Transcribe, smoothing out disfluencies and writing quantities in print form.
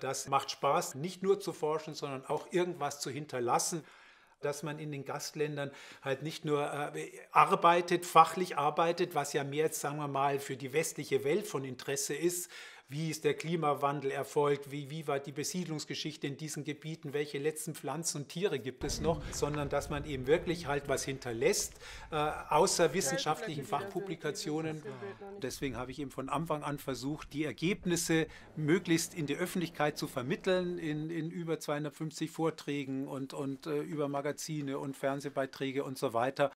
Das macht Spaß, nicht nur zu forschen, sondern auch irgendwas zu hinterlassen, dass man in den Gastländern halt nicht nur arbeitet, fachlich arbeitet, was ja mehr, sagen wir mal, für die westliche Welt von Interesse ist. Wie ist der Klimawandel erfolgt? Wie war die Besiedlungsgeschichte in diesen Gebieten? Welche letzten Pflanzen und Tiere gibt es noch? Sondern dass man eben wirklich halt was hinterlässt, außer wissenschaftlichen Fachpublikationen. Deswegen habe ich eben von Anfang an versucht, die Ergebnisse möglichst in die Öffentlichkeit zu vermitteln, in über 250 Vorträgen und über Magazine und Fernsehbeiträge und so weiter.